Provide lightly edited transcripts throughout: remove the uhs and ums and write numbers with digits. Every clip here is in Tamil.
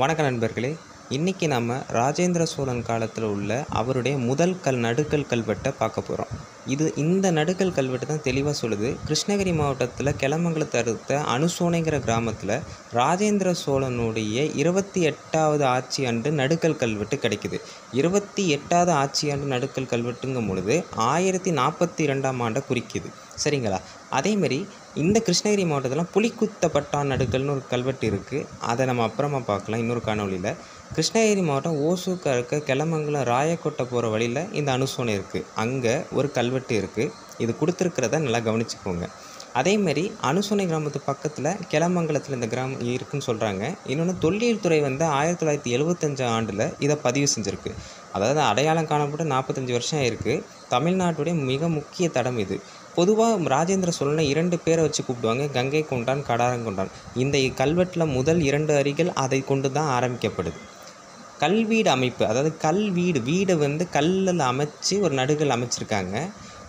வணக்க நண்பர்களே, இன்றைக்கி நாம் ராஜேந்திர சோழன் காலத்தில் உள்ள அவருடைய முதல் நடுக்கல் கல்வெட்டை பார்க்க போகிறோம். இந்த நடுக்கல் கல்வெட்டு தான் தெளிவாக சொல்லுது, கிருஷ்ணகிரி மாவட்டத்தில் கிளமங்கலத்தை அடுத்த அனுசோனைங்கிற கிராமத்தில் ராஜேந்திர சோழனுடைய 28வது ஆட்சி ஆண்டு நடுக்கல் கல்வெட்டு கிடைக்குது. 28வது ஆட்சி ஆண்டு நடுக்கல் கல்வெட்டுங்கும் பொழுது 1042ஆம் ஆண்டை குறிக்கிது, சரிங்களா? அதேமாரி இந்த கிருஷ்ணகிரி மாவட்டத்தில் புலிக்குத்தப்பட்டான் நடுக்கல்னு ஒரு கல்வெட்டு இருக்குது. அதை நம்ம அப்புறமா பார்க்கலாம் இன்னொரு காணொலியில். கிருஷ்ணகிரி மாவட்டம் ஓசூக்கா இருக்க கிளமங்கலம் ராயக்கோட்டை போகிற வழியில் இந்த அனுசோனை இருக்குது. அங்கே ஒரு கல்வெட்டு இருக்குது. இது கொடுத்துருக்கிறத நல்லா கவனிச்சுக்கோங்க. அதேமாரி அனுசோனை கிராமத்து பக்கத்தில் கிளமங்கலத்தில் இந்த கிராமம் இருக்குன்னு சொல்கிறாங்க. இன்னொன்று, தொல்லியல் துறை 1975 ஆண்டில் இதை பதிவு செஞ்சுருக்கு. அதாவது அடையாளம் காணப்பட்டு 45 வருஷம் ஆயிருக்கு. தமிழ்நாட்டுடைய மிக முக்கிய தடம் இது. பொதுவாக ராஜேந்திர சோழனை 2 பேரை வச்சு கூப்பிடுவாங்க, கங்கை கொண்டான், கடாரங்கொண்டான். இந்த கல்வெட்டில் முதல் 2 அரிகள் அதை கொண்டு தான் ஆரம்பிக்கப்படுது. கல்வீடு அமைப்பு, அதாவது கல்வீடு வீடை கல்லில் அமைச்சு ஒரு நடுக்கல் அமைச்சிருக்காங்க.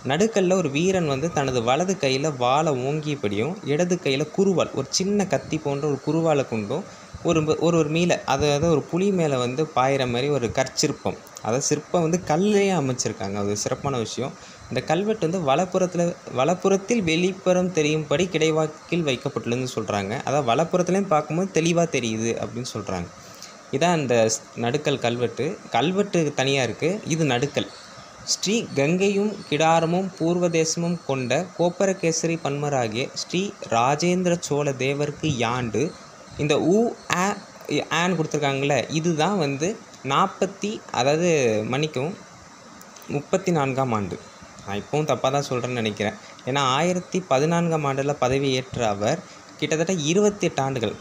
நடுக்கல்ல ஒரு வீரன் தனது வலது கையில் வாளை ஓங்கியபடியும் இடது கையில் குருவால், ஒரு சின்ன கத்தி போன்ற ஒரு குருவாலை கொண்டும் ஒரு மீளை, அதாவது ஒரு புலி மேலே பாயிற மாதிரி ஒரு கற்சிற்பம், அதாவது சிற்பம் கல்லையே அமைச்சிருக்காங்க. அது சிறப்பான விஷயம். இந்த கல்வெட்டு வலப்புறத்தில் வெளிப்புறம் தெரியும்படி கிடைவாக்கில் வைக்கப்பட்டுள்ளதுன்னு சொல்கிறாங்க. அதாவது வலப்புறத்துலேயும் பார்க்கும்போது தெளிவாக தெரியுது அப்படின்னு சொல்கிறாங்க. இதான் அந்த நடுக்கல் கல்வெட்டு. கல்வெட்டு தனியாக இருக்குது. இது நடுக்கல். ஸ்ரீ கங்கையும் கிடாரமும் பூர்வதேசமும் கொண்ட கோப்பரகேசரி பன்மராகிய ஸ்ரீ ராஜேந்திர சோழ தேவருக்கு யாண்டு, இந்த ஊ ஆன் கொடுத்துருக்காங்களே, இதுதான் 34ஆம் ஆண்டு. நான் இப்போவும் தப்பாக தான் சொல்கிறேன்னு நினைக்கிறேன். ஏன்னா 1014ஆம் ஆண்டில் பதவி ஏற்ற அவர் கிட்டத்தட்ட 28 ஆண்டுகள்,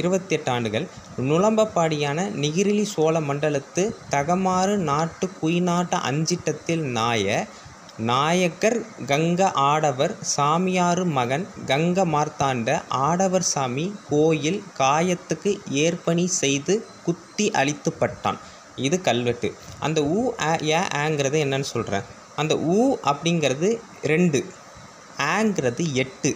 28 ஆண்டுகள் நுளம்பப்பாடியான நிகிரிலி சோழ மண்டலத்து தகமாறு நாட்டு குயினாட்ட அஞ்சிட்டத்தில் நாயக்கர் கங்க ஆடவர் சாமியாறு மகன் கங்க மார்த்தாண்ட ஆடவர் சாமி கோயில் காயத்துக்கு ஏற்பணி செய்து குத்தி அழித்துப்பட்டான். இது கல்வெட்டு. அந்த ஊ ஏங்கிறது என்னன்னு சொல்கிறேன். அந்த ஊ அப்படிங்கிறது 2, ஆங்கிறது 8.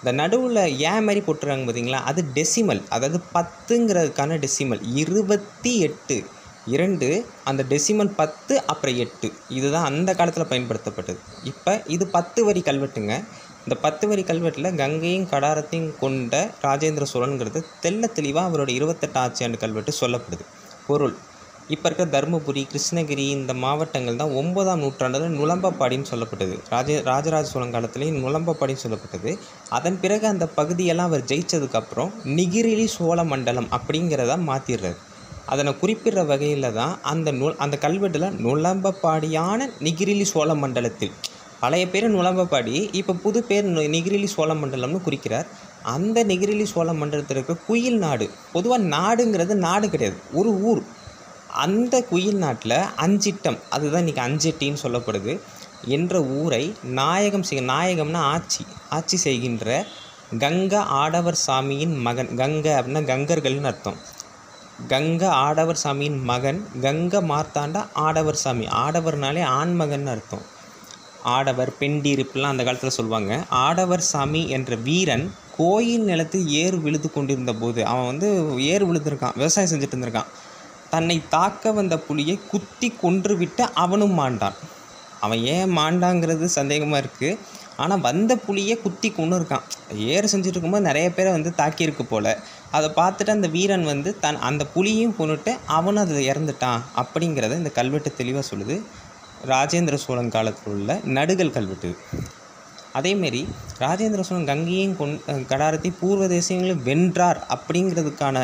இந்த நடுவில் ஏ மாதிரி போட்டுருக்காங்க பார்த்தீங்களா, அது டெசிமல், அதாவது 10ங்கிறதுக்கான டெசிமல். 28 2, அந்த டெசிமல் 10, அப்புறம் 8. இதுதான் அந்த காலத்தில் பயன்படுத்தப்பட்டது. இப்போ இது 10 வரி கல்வெட்டுங்க. இந்த 10 வரி கல்வெட்டில் கங்கையும் கடாரத்தையும் கொண்ட ராஜேந்திர சோழனுங்கிறது தெல்ல தெளிவாக அவரோட 28 ஆட்சி ஆண்டு கல்வெட்டு சொல்லப்படுது. பொருள், இப்போ இருக்கிற தர்மபுரி, கிருஷ்ணகிரி இந்த மாவட்டங்கள் தான் 9ஆம் நூற்றாண்டில் நுளம்பப்பாடின்னு சொல்லப்பட்டது. ராஜராஜ சோழன் காலத்துலேயும் நுளம்பப்பாடின்னு சொல்லப்பட்டது. அதன் பிறகு அந்த பகுதியெல்லாம் அவர் ஜெயித்ததுக்கப்புறம் நிகிரிலி சோழ மண்டலம் அப்படிங்கிறத மாற்றிடுறாரு. அதனை குறிப்பிடுற வகையில் தான் அந்த கல்வெட்டில் நுளம்பப்பாடியான நிகிரிலி சோழ மண்டலத்தில், பழைய பேர் நுளம்பப்பாடி, இப்போ புது பேர் நிகிரிலி சோழ மண்டலம்னு குறிக்கிறார். அந்த நிகிரிலி சோழ மண்டலத்தில் இருக்கிற குயில் நாடு, பொதுவாக நாடுங்கிறது நாடு கிடையாது, ஒரு ஊர். அந்த குயில் நாட்டில் அஞ்சிட்டம், அதுதான் இன்றைக்கி அஞ்சிட்டின்னு சொல்லப்படுது, என்ற ஊரை நாயகம்னா ஆட்சி செய்கின்ற கங்க ஆடவர் சாமியின் மகன், கங்க அப்படின்னா கங்கர்கள்னு அர்த்தம், கங்க ஆடவர் சாமியின் மகன் கங்க மார்த்தாண்ட ஆடவர் சாமி. ஆடவர்னாலே ஆண்மகன் அர்த்தம். ஆடவர் பெண்டீர் இப்படிலாம் அந்த காலத்தில் சொல்லுவாங்க. ஆடவர் சாமி என்ற வீரன் கோயில் நிலத்தில் ஏறு விழுது கொண்டிருந்த போது, அவன் ஏறு விழுந்திருக்கான், விவசாயம் செஞ்சுட்டு இருந்திருக்கான். தன்னை தாக்க வந்த புலியை குத்தி கொன்று விட்டு அவனும் மாண்டான். அவன் ஏன் மாண்டாங்கிறது சந்தேகமாக இருக்குது. ஆனால் வந்த புலியை குத்தி கொண்டு இருக்கான். ஏறு செஞ்சுட்டு இருக்கும்போது நிறைய பேரை தாக்கியிருக்கு போல். அதை பார்த்துட்டு அந்த வீரன் அந்த புலியையும் கொண்டுட்டு அவனும் அதில் இறந்துட்டான் அப்படிங்கிறத இந்த கல்வெட்டு தெளிவாக சொல்லுது. ராஜேந்திர சோழன் காலத்தில் உள்ள நடுக்கல் கல்வெட்டு. அதேமாரி ராஜேந்திர சோழன் கங்கையும் கடாரத்தை பூர்வ தேசங்களையும் வென்றார் அப்படிங்கிறதுக்கான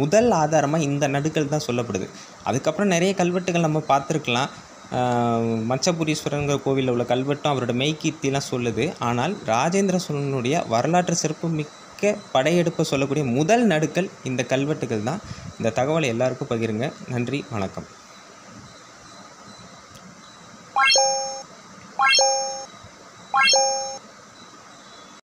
முதல் ஆதாரமாக இந்த நடுக்கல் தான் சொல்லப்படுது. அதுக்கப்புறம் நிறைய கல்வெட்டுகள் நம்ம பார்த்துருக்கலாம். மச்சபுரீஸ்வரங்கிற கோவிலில் உள்ள கல்வெட்டும் அவரோட மெய்கீர்த்திலாம் சொல்லுது. ஆனால் ராஜேந்திர சோழனுடைய வரலாற்று சிறப்பு மிக்க படையெடுப்பை சொல்லக்கூடிய முதல் நடுக்கல் இந்த கல்வெட்டுகள் தான். இந்த தகவலை எல்லாருக்கும் பகிருங்க. நன்றி, வணக்கம்.